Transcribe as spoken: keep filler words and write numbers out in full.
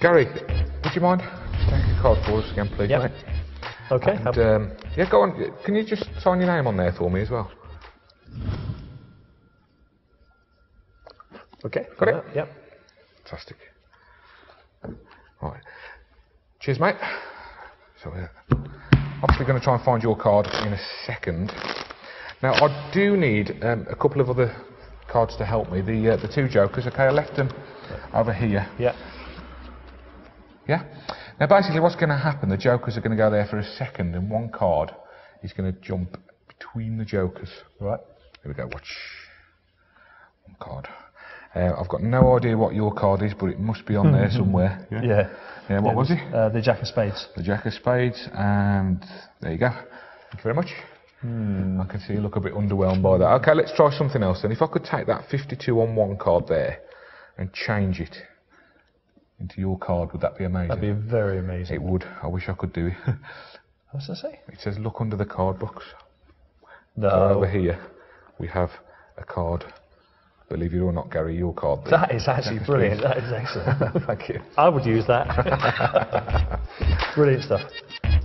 Gary, would you mind? Take a card for us again, please, yep. mate. Okay. And, um, yeah, go on. Can you just sign your name on there for me as well? Okay. Got it? Yep. Fantastic. All right. Cheers, mate. So, yeah. Obviously going to try and find your card in a second. Now, I do need um, a couple of other cards to help me. The uh, the two jokers, okay, I left them over here. Yeah. Yeah? Now, basically what's going to happen, the jokers are going to go there for a second, and one card is going to jump between the jokers. Right. Here we go, watch. One card. Uh, I've got no idea what your card is, but it must be on there somewhere. Yeah. Yeah. Yeah, what yeah, was it? Uh, the Jack of Spades. The Jack of Spades, and there you go. Thank you very much. Hmm. I can see you look a bit underwhelmed by that. Okay, let's try something else then. If I could take that fifty-two on one card there and change it into your card, would that be amazing? That'd be very amazing. It would. I wish I could do it. What's that say? It says look under the card box. No. So over here we have a card. Believe it or not, Gary, your card there. That is actually brilliant. That is excellent. Thank you. I would use that. Brilliant stuff.